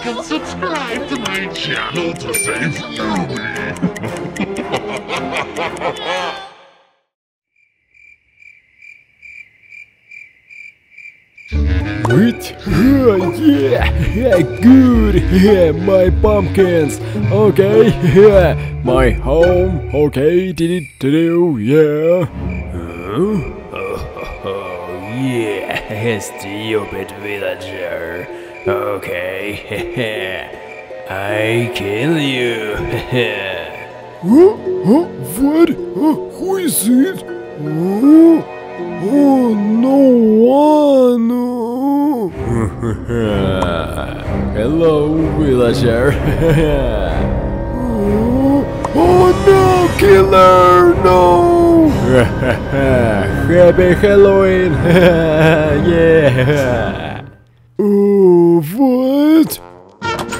like and subscribe to my channel to save Yumi. Wait, yeah, good, yeah, my pumpkins, okay, yeah, my home, okay, did it, yeah, yeah, stupid villager, okay, I kill you, what, who is it, oh, no one. Hello, villager. Oh no, killer! No! Happy Halloween! Yeah! Oh, what?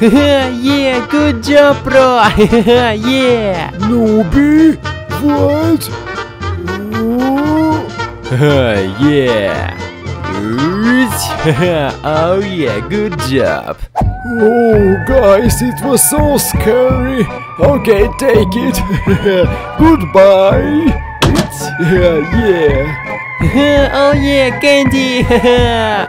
Yeah, good job, bro! Yeah! Noobie? What? Oh. Yeah! Oh yeah, good job. Oh guys, it was so scary. Okay, take it. Goodbye. Yeah. Oh yeah, candy.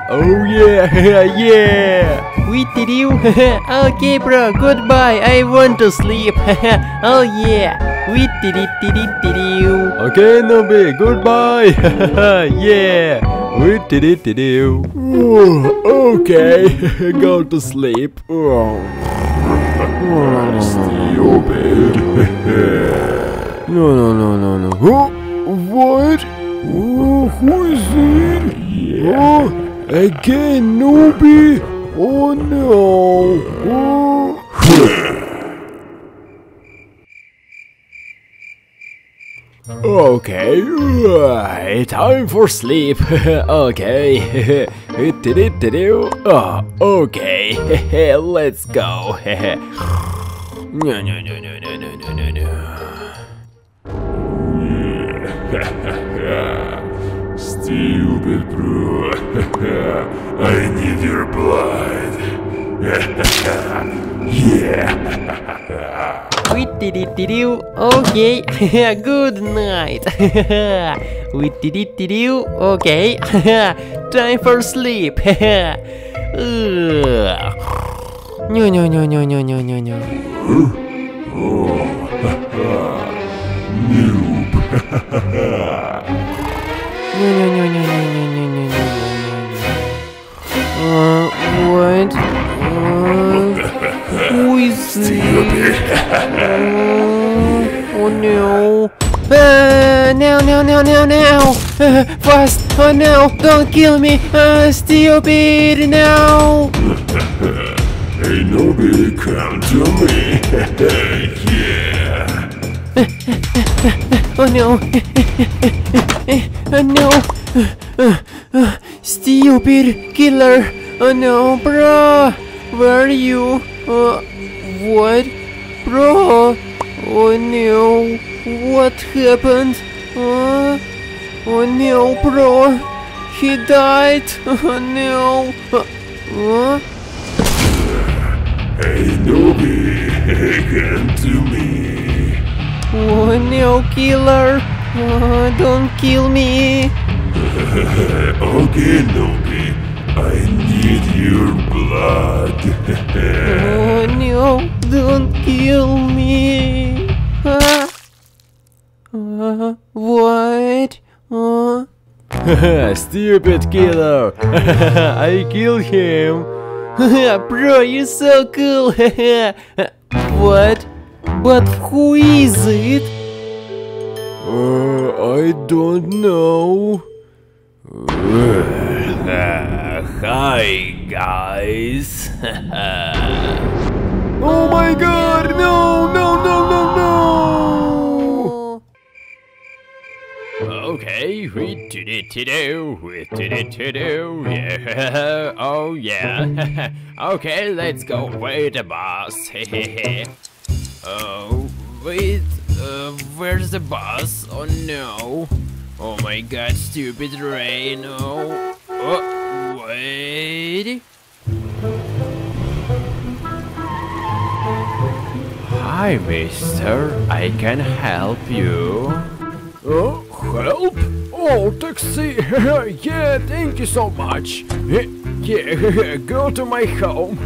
Oh yeah, yeah. We did you. Okay, bro. Goodbye. I want to sleep. Oh yeah. We did you. Okay, Noobie. Goodbye. Yeah. Oh, okay, go to sleep. Oh. Stupid. No. What? Oh, who is it? Yeah. Oh, again, Noobie. Oh no. Oh. Okay, time for sleep. Okay, okay, let's go. No. Stupid bro, I need your blood. Yeah. We did it, did you? Okay, good night. We did it, did you? Okay, time for sleep. No. Oh, noob. What? Who is this? Oh no! No! Fast! Oh no! Don't kill me! Stupid! No! Hey, nobody come to me! Yeah! Oh no! No! Stupid killer! Oh no, bro! Where are you? What? Bro, oh no, what happened? Oh no, bro, he died. Oh no. Hey, Noobie, come to me. Oh no, killer. Don't kill me. Okay, Noobie, I need your blood. Oh no. Don't kill me! What? Stupid killer! I killed him! Bro, you're so cool! What? But who is it? I don't know. Hi, guys! Oh my god, no! Okay, we did it to-do, yeah, oh yeah. Okay, let's go with the bus, oh, wait, where's the bus? Oh no. Oh my god, stupid rain, oh, wait. Hi, mister. I can help you. Oh, help? Oh, taxi. Yeah, thank you so much. Yeah, go to my home.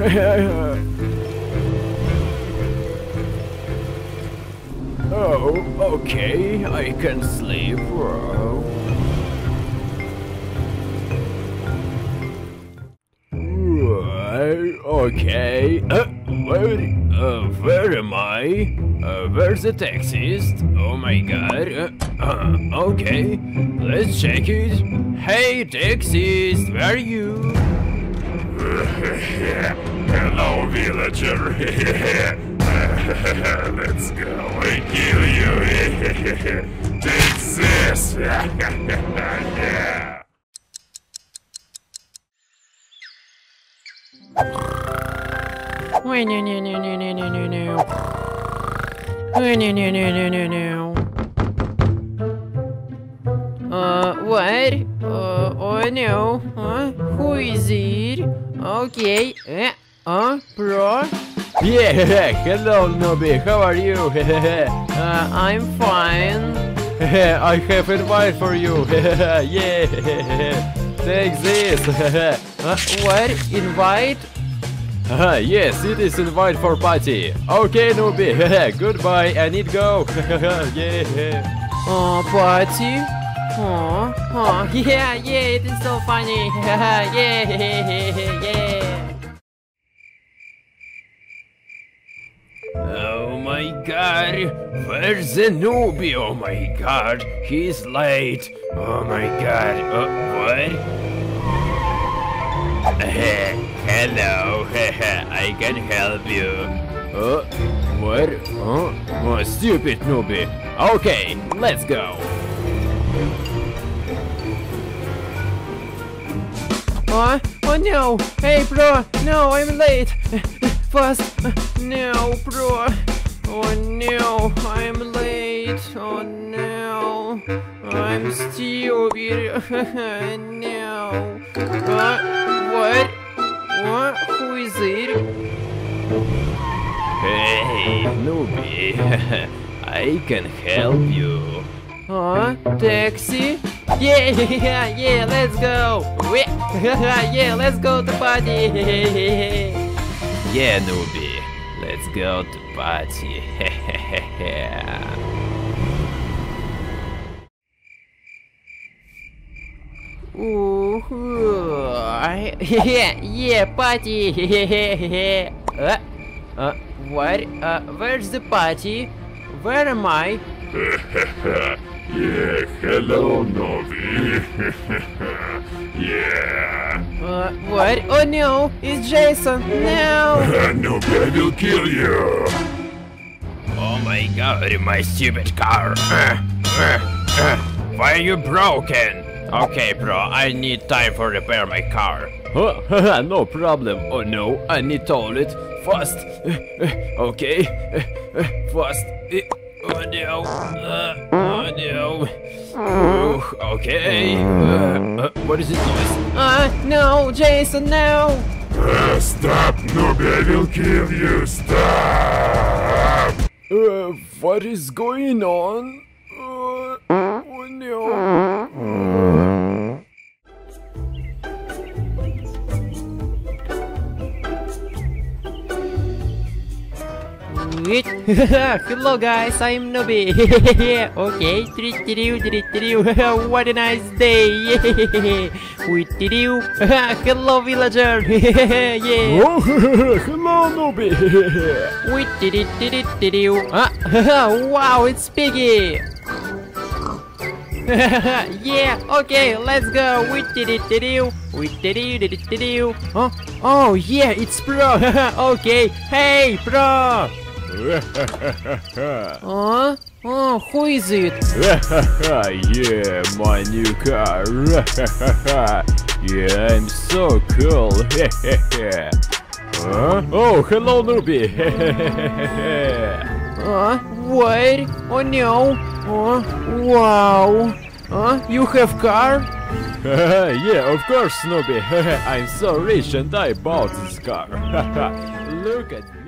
Oh, okay, I can sleep. Okay, where am I? Where's the taxist? Oh my god, okay, let's check it. Hey taxist, where are you? Hello villager. Let's go, I kill you. Take this. Yeah. What? Oh no. Who is it? Okay. Bro? Yeah, hello Nobby, how are you? I'm fine. I have advice for you. Yeah, take this. What? Invite? Yes, it is invite for party. Okay, Nobby, goodbye, I need go. Yeah. Oh, party? Oh, oh, yeah, it is so funny. Yeah. Oh my god, where's the newbie? Oh my god, he's late. Oh my god, what? Hello, I can help you. What? Oh, stupid newbie. Okay, let's go. Oh no, hey bro, no, I'm late. Fast. No, bro. Oh no, I'm late. Oh no, I'm stupid. No. What? What? Who is it? Hey, newbie. I can help you. Huh? Taxi? Yeah. Let's go. Yeah, let's go to party. Yeah, newbie, let's go to party. Yeah, party. What? Where's the party? Where am I? Yeah, hello, Nobby. Yeah. What? Oh no, it's Jason. No. Nobby, I will kill you. Oh my god, my stupid car. Why are you broken? Okay, bro, I need time for repair my car. No problem. Oh no, I need toilet. Fast. Okay. Fast. Oh no, oh no, okay, what is this noise? No, Jason, no! Stop, Nobby, I will kill you, stop! What is going on? Oh no! Hello guys, I'm Nobby. Okay, what a nice day. Hello villager. Oh, hello Nobby. Wow, it's Piggy. Yeah, okay, let's go. Oh yeah, it's Pro. Okay, hey Pro. Huh? Oh, who is it? Yeah, my new car. Yeah, I'm so cool. Oh, hello, newbie. What? Oh no. Wow. You have car? Yeah, of course, newbie. I'm so rich and I bought this car. Look at me.